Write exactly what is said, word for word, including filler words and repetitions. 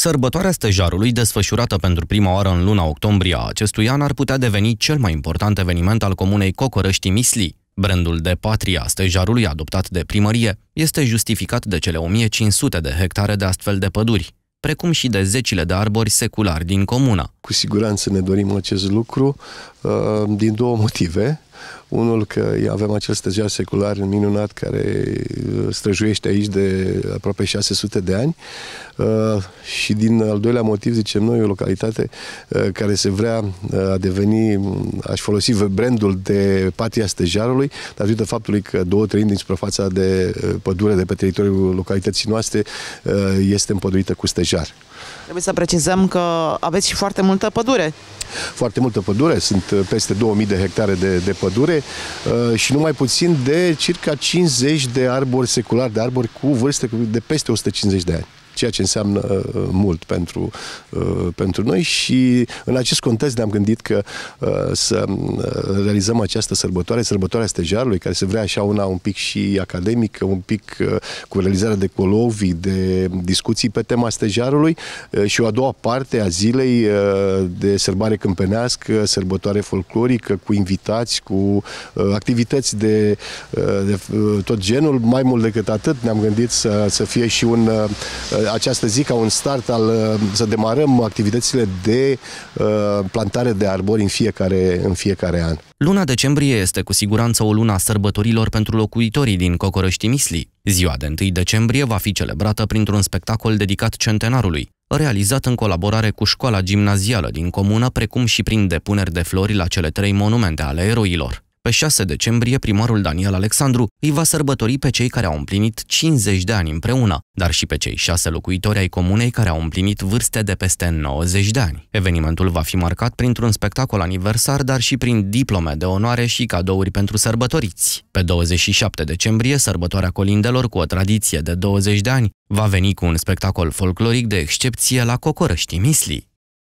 Sărbătoarea stejarului, desfășurată pentru prima oară în luna octombrie a acestui an, ar putea deveni cel mai important eveniment al comunei Cocorăștii Mislii. Brandul de patria stejarului adoptat de primărie este justificat de cele o mie cinci sute de hectare de astfel de păduri, precum și de zecile de arbori seculari din comună. Cu siguranță ne dorim acest lucru din două motive. Unul, că avem acest stejar secular minunat care străjuiește aici de aproape șase sute de ani, și din al doilea motiv, zicem noi, o localitate care se vrea a deveni, aș folosi brandul de patria stejarului, datorită faptului că două treimi din suprafața de pădure de pe teritoriul localității noastre este împădurită cu stejar. Trebuie să precizăm că aveți și foarte multă pădure. Foarte multă pădure, sunt peste două mii de hectare de, de pădure și nu mai puțin de circa cincizeci de arbori seculari, de arbori cu vârste de peste o sută cincizeci de ani, ceea ce înseamnă uh, mult pentru, uh, pentru noi, și în acest context ne-am gândit că uh, să realizăm această sărbătoare, sărbătoarea stejarului, care se vrea așa una un pic și academică, un pic uh, cu realizarea de colovii, de discuții pe tema stejarului, uh, și o a doua parte a zilei uh, de sărbare câmpenească, sărbătoare folclorică, cu invitați, cu uh, activități de, uh, de uh, tot genul. Mai mult decât atât, ne-am gândit să, să fie și un uh, această zi ca un start al, să demarăm activitățile de uh, plantare de arbori în fiecare, în fiecare an. Luna decembrie este cu siguranță o lună a sărbătorilor pentru locuitorii din Cocorăștii Mislii. Ziua de întâi decembrie va fi celebrată printr-un spectacol dedicat centenarului, realizat în colaborare cu școala gimnazială din comună, precum și prin depuneri de flori la cele trei monumente ale eroilor. Pe șase decembrie, primarul Daniel Alexandru îi va sărbători pe cei care au împlinit cincizeci de ani împreună, dar și pe cei șase locuitori ai comunei care au împlinit vârste de peste nouăzeci de ani. Evenimentul va fi marcat printr-un spectacol aniversar, dar și prin diplome de onoare și cadouri pentru sărbătoriți. Pe douăzeci și șapte decembrie, sărbătoarea colindelor, cu o tradiție de douăzeci de ani, va veni cu un spectacol folcloric de excepție la Cocorăștii Mislii.